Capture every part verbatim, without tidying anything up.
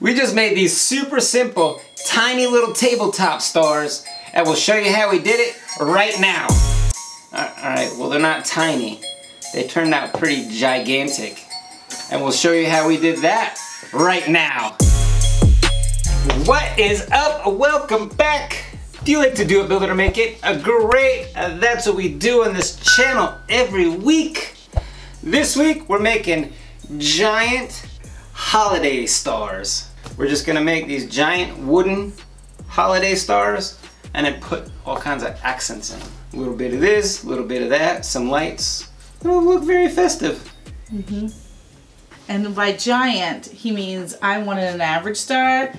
We just made these super simple, tiny little tabletop stars, and we'll show you how we did it right now. Alright, well they're not tiny. They turned out pretty gigantic. And we'll show you how we did that right now. What is up? Welcome back. Do you like to do it, build it, or make it? Uh, great, uh, that's what we do on this channel every week. This week we're making giant holiday stars. We're just gonna make these giant wooden holiday stars and then put all kinds of accents in them. A little bit of this, a little bit of that, some lights. It'll look very festive. Mm-hmm. And by giant, he means I wanted an average star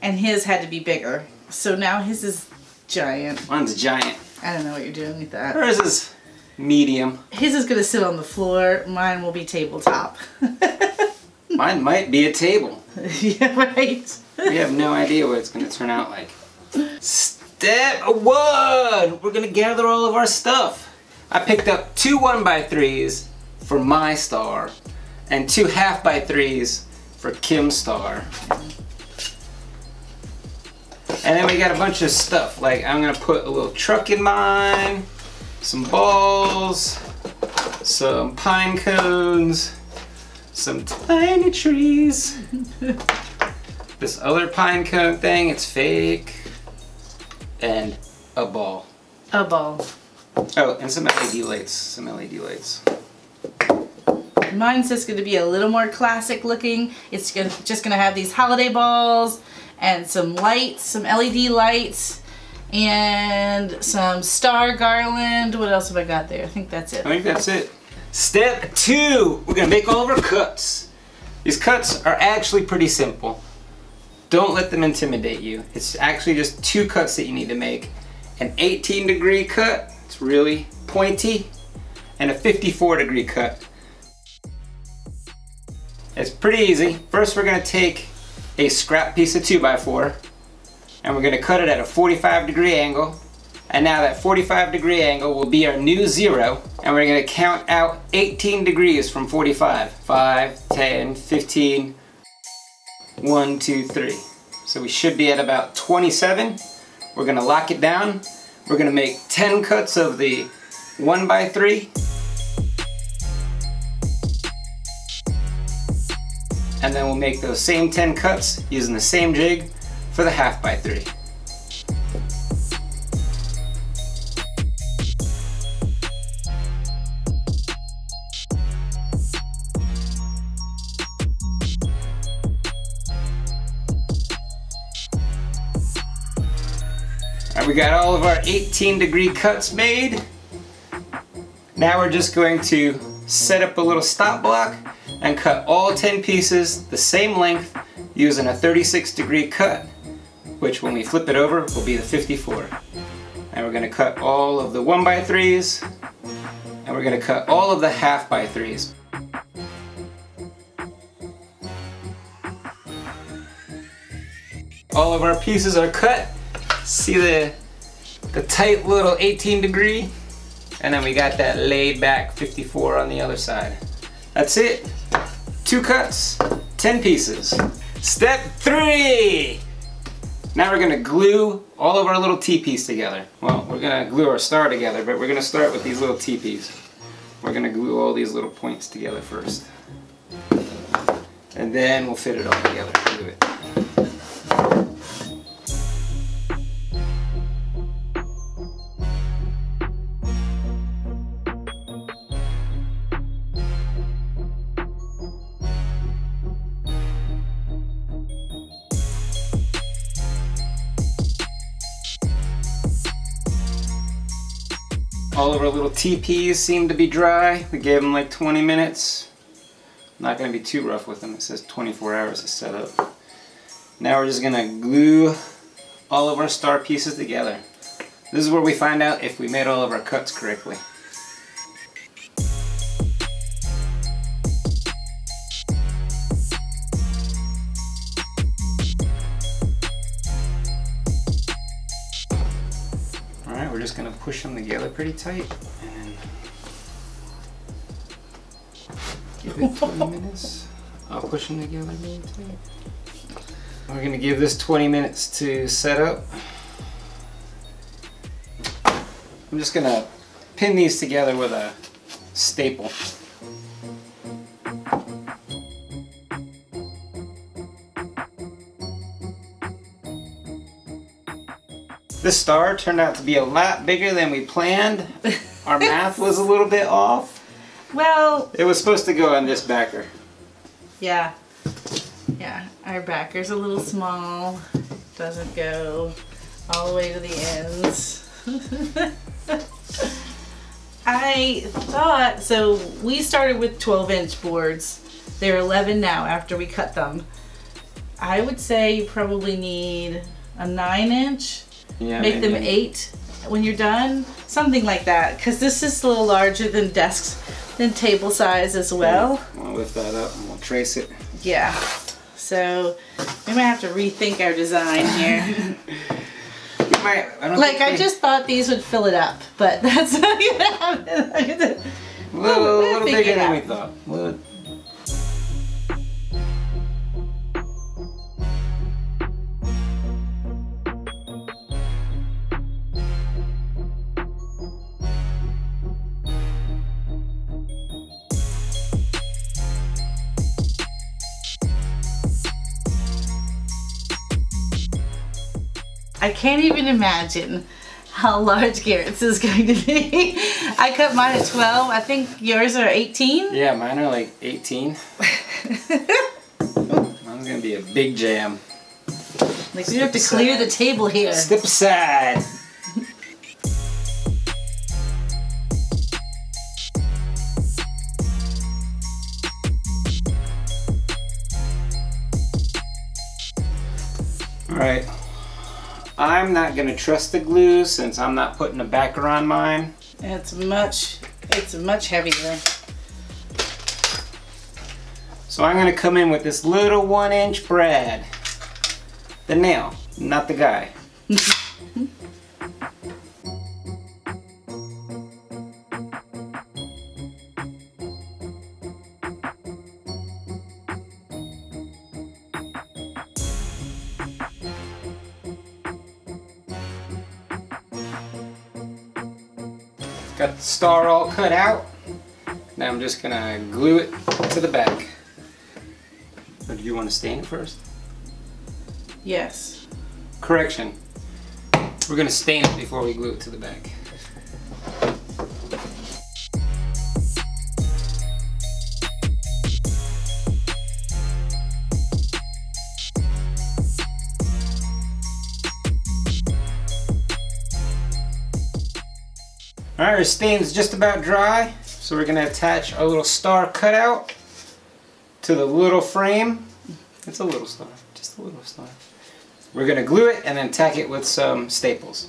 and his had to be bigger. So now his is giant. Mine's giant. I don't know what you're doing with that. Hers is medium. His is gonna sit on the floor. Mine will be tabletop. Mine might be a table. Yeah, right. We have no idea what it's going to turn out like. Step one! We're going to gather all of our stuff. I picked up two one by threes for my star and two half by threes for Kim's star. And then we got a bunch of stuff. Like, I'm going to put a little truck in mine, some balls, some pine cones, some tiny trees. This other pine cone thing, it's fake. And a ball. A ball. Oh, and some L E D lights. Some L E D lights. Mine's just going to be a little more classic looking. It's just going to have these holiday balls and some lights, some L E D lights, and some star garland. What else have I got there? I think that's it. I think that's it. Step two, we're gonna make all of our cuts. These cuts are actually pretty simple. Don't let them intimidate you. It's actually just two cuts that you need to make. An eighteen degree cut, it's really pointy, and a fifty-four degree cut. It's pretty easy. First, we're gonna take a scrap piece of two by four, and we're gonna cut it at a forty-five degree angle. And now that forty-five degree angle will be our new zero, and we're going to count out eighteen degrees from forty-five. five, ten, fifteen, one, two, three. So we should be at about twenty-seven. We're going to lock it down. We're going to make ten cuts of the one by three. And then we'll make those same ten cuts using the same jig for the half by three. We got all of our eighteen degree cuts made. Now we're just going to set up a little stop block and cut all ten pieces the same length using a thirty-six degree cut, which when we flip it over will be the fifty-four. And we're going to cut all of the one by threes, and we're going to cut all of the half by threes. All of our pieces are cut. See the, the tight little eighteen degree? And then we got that laid back fifty-four on the other side. That's it. Two cuts, ten pieces. Step three. Now we're gonna glue all of our little T-piece together. Well, we're gonna glue our star together, but we're gonna start with these little T-piece. We're gonna glue all these little points together first. And then we'll fit it all together, glue it. All of our little T Ps seem to be dry. We gave them like twenty minutes. I'm not going to be too rough with them. It says twenty-four hours to set up. Now we're just going to glue all of our star pieces together. This is where we find out if we made all of our cuts correctly. We're just going to push them together pretty tight and give it twenty minutes. I'll push them together. We're gonna give this twenty minutes to set up. I'm just gonna pin these together with a staple. This star turned out to be a lot bigger than we planned. Our math was a little bit off. Well, it was supposed to go on this backer. Yeah. Yeah, our backer's a little small. Doesn't go all the way to the ends. I thought, so we started with twelve inch boards. They're eleven now after we cut them. I would say you probably need a nine inch. Yeah, make maybe. them eight when you're done. Something like that, because this is a little larger than desks, than table size as well. I'll lift that up and we'll trace it. Yeah. So we might have to rethink our design here. Right. I don't like, I we... just thought these would fill it up, but that's not going to happen. A little, we'll, we'll little bigger than we thought. We'll... I can't even imagine how large Garrett's is going to be. I cut mine at twelve. I think yours are eighteen? Yeah, mine are like eighteen. Oh, mine's going to be a big jam. Like, we have to aside. clear the table here. Step aside. All right. I'm not going to trust the glue since I'm not putting a backer on mine. It's much, it's much heavier. So I'm going to come in with this little one inch brad. The nail, not the guy. Got the star all cut out. Now I'm just gonna glue it to the back. Or do you want to stain it first? Yes. Correction. We're gonna stain it before we glue it to the back. All right, our stain's just about dry, so we're going to attach our little star cutout to the little frame. It's a little star, just a little star. We're going to glue it and then tack it with some staples.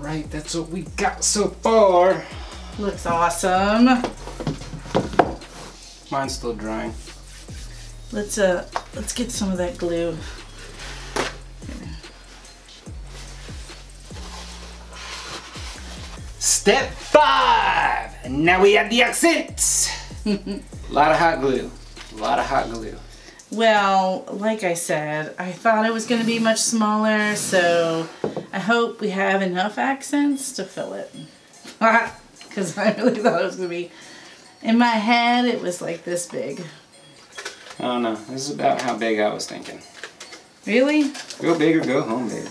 Right, that's what we got so far. Looks awesome. Mine's still drying. Let's uh, let's get some of that glue. Step five. And now we have the accents. A lot of hot glue. A lot of hot glue. Well, like I said, I thought it was going to be much smaller, so I hope we have enough accents to fill it. Because I really thought it was going to be... In my head, it was like this big. Oh no, this is about how big I was thinking. Really? Go big or go home, baby.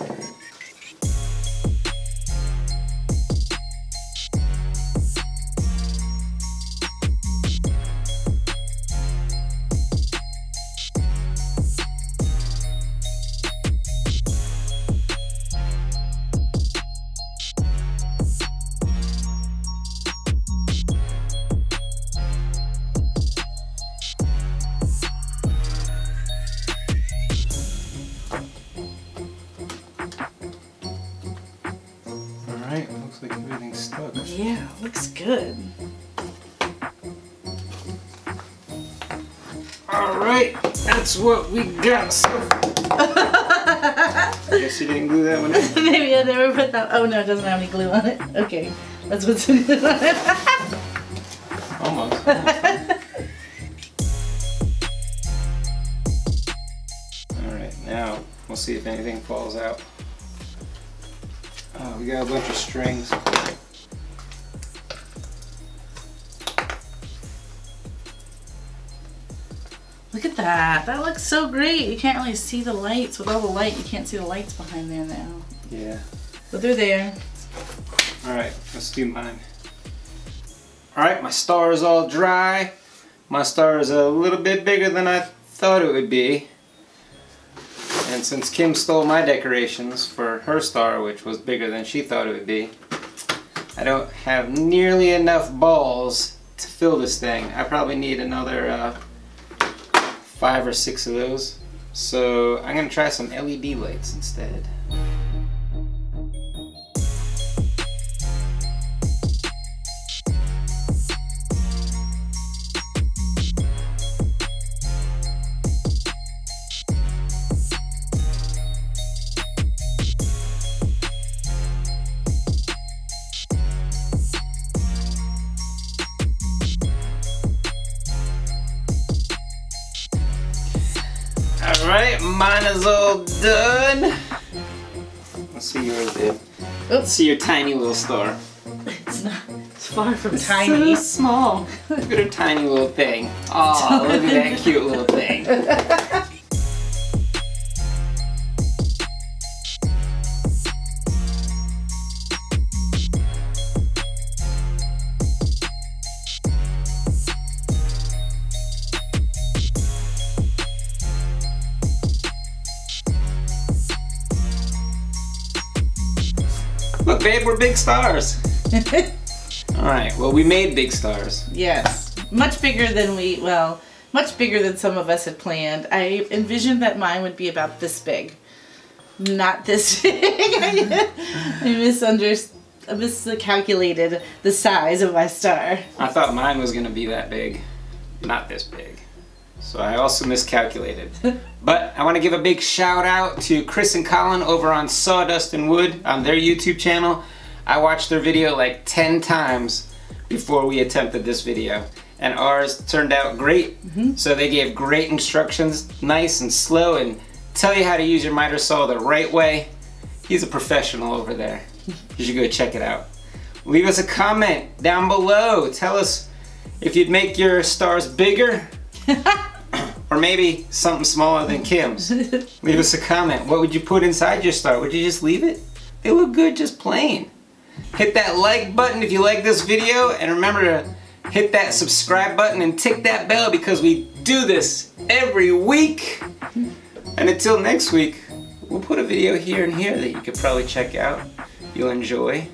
good. Alright, that's what we got. So I guess you didn't glue that one in. Maybe I never put that. Oh no, it doesn't have any glue on it. Okay, that's what's in it. Almost. almost. Alright, now we'll see if anything falls out. Oh, we got a bunch of strings. Look at that. That looks so great. You can't really see the lights. With all the light, you can't see the lights behind there now. Yeah. But they're there. All right, let's do mine. All right, my star is all dry. My star is a little bit bigger than I thought it would be. And since Kim stole my decorations for her star, which was bigger than she thought it would be, I don't have nearly enough balls to fill this thing. I probably need another uh, five or six of those. So I'm gonna try some L E D lights instead. Alright, mine is all done. Let's see yours, dude. Let's see your tiny little star. It's not, it's far from it's tiny. It's so small. Look at her tiny little thing. Aw, look at that cute little thing. Look, babe, we're big stars. Alright, well, we made big stars. Yes. Much bigger than we, well, much bigger than some of us had planned. I envisioned that mine would be about this big. Not this big. I misunderstood, I miscalculated the size of my star. I thought mine was going to be that big. Not this big. So I also miscalculated. But I want to give a big shout out to Chris and Colin over on Sawdust and Wood on their YouTube channel. I watched their video like ten times before we attempted this video. And ours turned out great. Mm-hmm. So they gave great instructions, nice and slow, and tell you how to use your miter saw the right way. He's a professional over there. You should go check it out. Leave us a comment down below. Tell us if you'd make your stars bigger. Or maybe something smaller than Kim's. Leave us a comment. What would you put inside your star? Would you just leave it? They look good just plain. Hit that like button if you like this video, and remember to hit that subscribe button and tick that bell because we do this every week. And until next week, we'll put a video here and here that you could probably check out. You'll enjoy.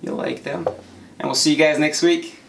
You'll like them. And we'll see you guys next week.